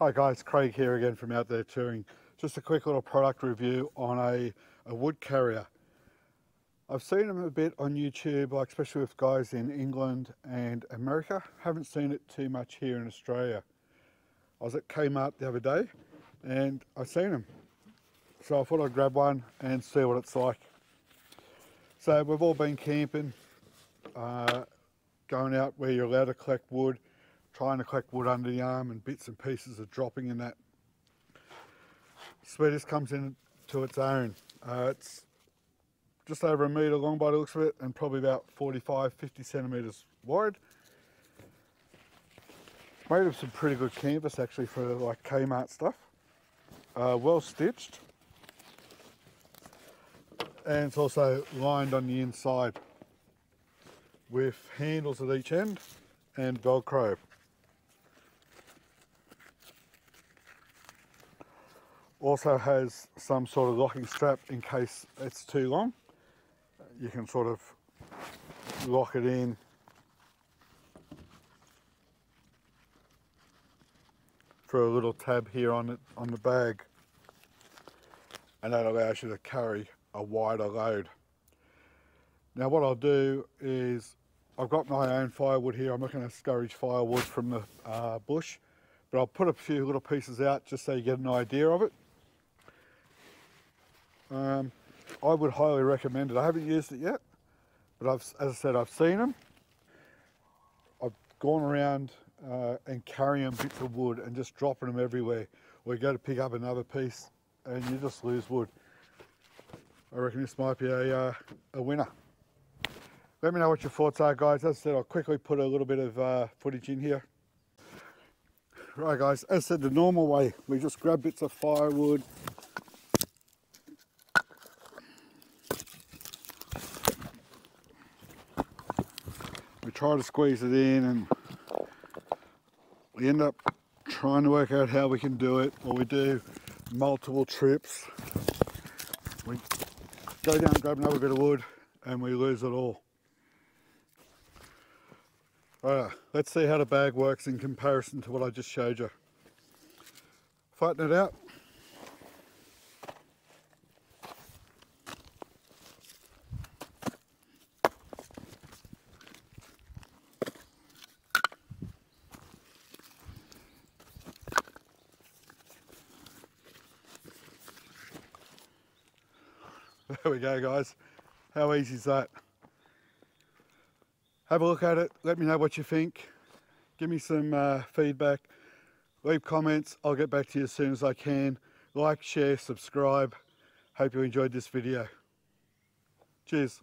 Hi guys, Craig here again from Out There Touring. Just a quick little product review on a wood carrier. I've seen them a bit on YouTube, like especially with guys in England and America. Haven't seen it too much here in Australia. I was at Kmart the other day and I seen them. So I thought I'd grab one and see what it's like. So we've all been camping, going out where you're allowed to collect wood, trying to collect wood under the arm and bits and pieces are dropping in that. This comes in to its own. It's just over 1 metre long by the looks of it and probably about 45-50 centimetres wide. Made of some pretty good canvas actually for like Kmart stuff. Well stitched. And it's also lined on the inside with handles at each end and Velcro. Also has some sort of locking strap in case it's too long. You can sort of lock it in. Through a little tab here on the bag. And that allows you to carry a wider load. Now what I'll do is, I've got my own firewood here. I'm not going to discourage firewood from the bush, but I'll put a few little pieces out just so you get an idea of it. I would highly recommend it. I haven't used it yet, but as I said, I've seen them. I've gone around and carrying bits of wood and just dropping them everywhere. Or you go to pick up another piece and you just lose wood. I reckon this might be a winner. Let me know what your thoughts are, guys. As I said, I'll quickly put a little bit of footage in here. Right, guys, as I said, the normal way, we just grab bits of firewood. We try to squeeze it in and we end up trying to work out how we can do it, or we do multiple trips. We go down and grab another bit of wood and we lose it all. Alright, let's see how the bag works in comparison to what I just showed you. Fighting it out. There we go, guys. How easy is that? Have a look at it. Let me know what you think. Give me some feedback. Leave comments. I'll get back to you as soon as I can. Like, share, subscribe. Hope you enjoyed this video. Cheers.